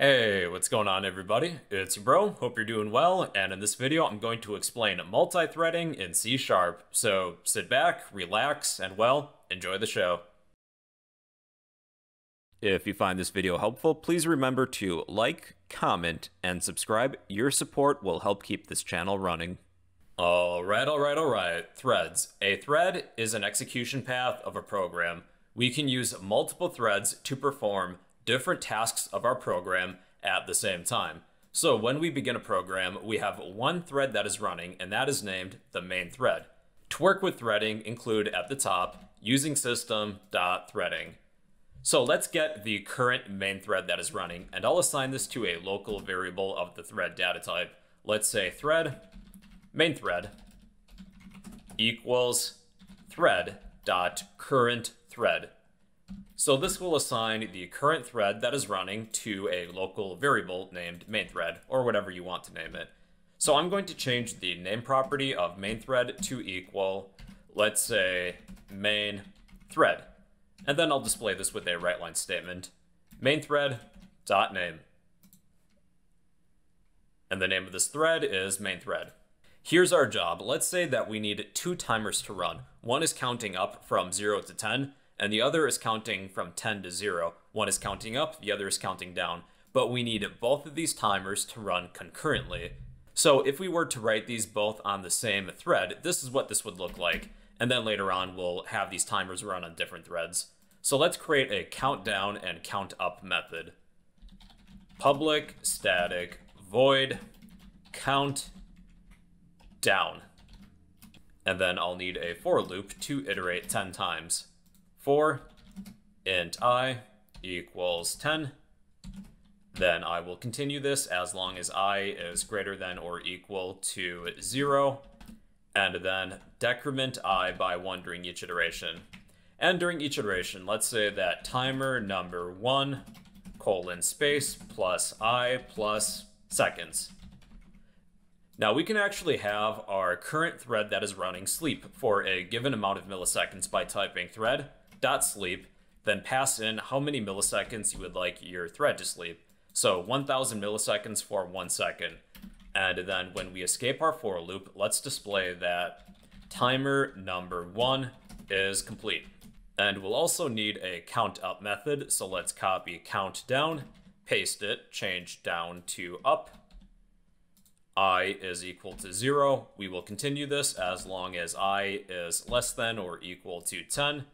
Hey, what's going on everybody? It's your bro, hope you're doing well, and in this video I'm going to explain multi-threading in C#. So sit back, relax, and well, enjoy the show. If you find this video helpful, please remember to like, comment, and subscribe. Your support will help keep this channel running. All right. Threads. A thread is an execution path of a program. We can use multiple threads to perform different tasks of our program at the same time. So when we begin a program, we have one thread that is running, and that is named the main thread. To work with threading, include at the top, using System.Threading. So let's get the current main thread that is running, and I'll assign this to a local variable of the thread data type. Let's say thread, main thread, equals thread.currentThread. So this will assign the current thread that is running to a local variable named main thread, or whatever you want to name it. So I'm going to change the name property of main thread to equal, let's say, main thread. And then I'll display this with a right-line statement, main thread dot name. And the name of this thread is main thread. Here's our job. Let's say that we need two timers to run. One is counting up from 0 to 10. And the other is counting from 10 to 0. One is counting up, the other is counting down. But we need both of these timers to run concurrently. So if we were to write these both on the same thread, this is what this would look like. And then later on, we'll have these timers run on different threads. So let's create a countdown and count up method. Public static void countdown. And then I'll need a for loop to iterate 10 times. For int I equals 10, then I will continue this as long as I is greater than or equal to 0, and then decrement I by 1 during each iteration. And during each iteration, let's say that timer number 1 : space plus I plus seconds. Now we can actually have our current thread that is running sleep for a given amount of milliseconds by typing thread.sleep, then pass in how many milliseconds you would like your thread to sleep. So 1000 milliseconds for 1 second. And then when we escape our for loop, let's display that timer number 1 is complete. And we'll also need a count up method. So let's copy count down, paste it, change down to up. I is equal to 0. We will continue this as long as I is less than or equal to 10.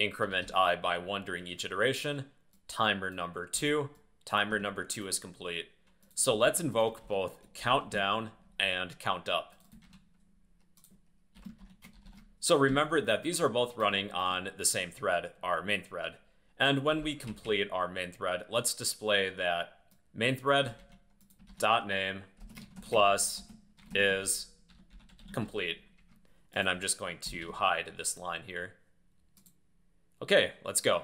Increment I by 1 during each iteration. Timer number 2. Timer number 2 is complete. So let's invoke both countdown and count up. So remember that these are both running on the same thread, our main thread. And when we complete our main thread, let's display that main thread dot name plus is complete. And I'm just going to hide this line here. Okay, let's go.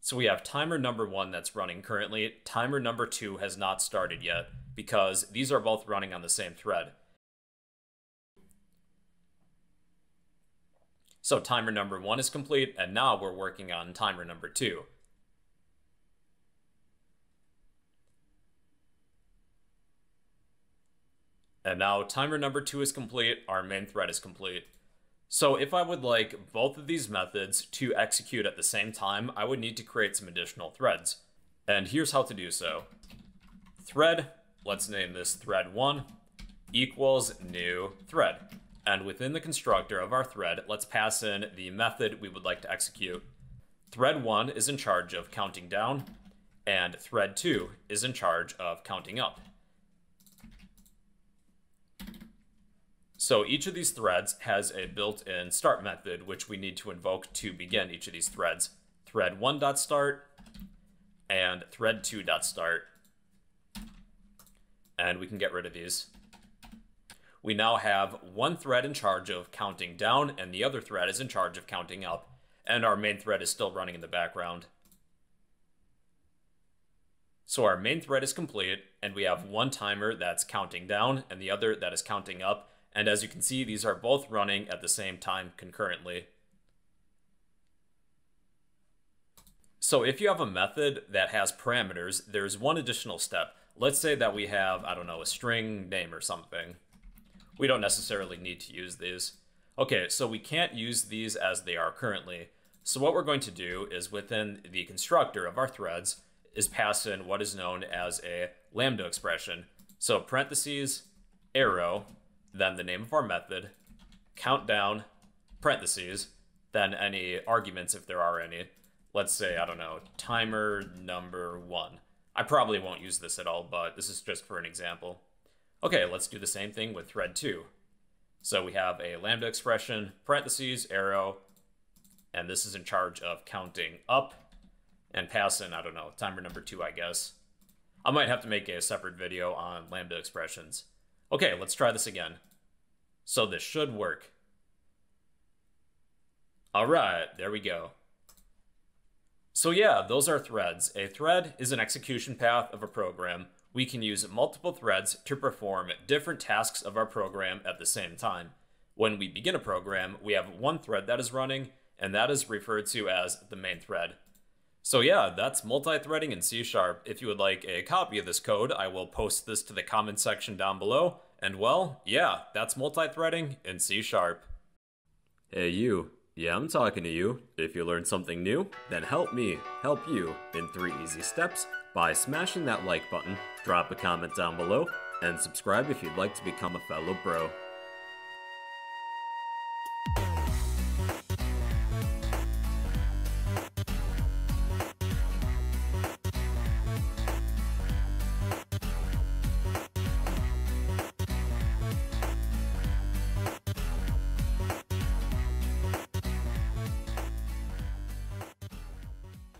So we have timer number 1 that's running currently. Timer number 2 has not started yet because these are both running on the same thread. So timer number 1 is complete, and now we're working on timer number 2. And now timer number 2 is complete, our main thread is complete. So if I would like both of these methods to execute at the same time, I would need to create some additional threads. And here's how to do so. Thread, let's name this thread 1, equals new thread. And within the constructor of our thread, let's pass in the method we would like to execute. Thread 1 is in charge of counting down, and thread 2 is in charge of counting up. So each of these threads has a built-in start method, which we need to invoke to begin each of these threads. Thread1.start and thread2.start. And we can get rid of these. We now have one thread in charge of counting down, and the other thread is in charge of counting up. And our main thread is still running in the background. So our main thread is complete, and we have one timer that's counting down, and the other that is counting up. And as you can see, these are both running at the same time concurrently. So if you have a method that has parameters, there's one additional step. Let's say that we have, I don't know, a string name or something. We don't necessarily need to use these. Okay, so we can't use these as they are currently. So what we're going to do is within the constructor of our threads is pass in what is known as a lambda expression. So parentheses, arrow, then the name of our method, countdown, parentheses, then any arguments if there are any. Let's say, I don't know, timer number 1. I probably won't use this at all, but this is just for an example. Okay, let's do the same thing with thread 2. So we have a lambda expression, parentheses, arrow, and this is in charge of counting up and pass in, I don't know, timer number 2, I guess. I might have to make a separate video on lambda expressions. Okay, let's try this again. So this should work. All right, there we go. So yeah, those are threads. A thread is an execution path of a program. We can use multiple threads to perform different tasks of our program at the same time. When we begin a program, we have one thread that is running, and that is referred to as the main thread. So yeah, that's multi-threading in C#. If you would like a copy of this code, I will post this to the comment section down below. And well, yeah, that's multi-threading in C#. Hey you. Yeah, I'm talking to you. If you learned something new, then help me help you in 3 easy steps by smashing that like button, drop a comment down below, and subscribe if you'd like to become a fellow bro.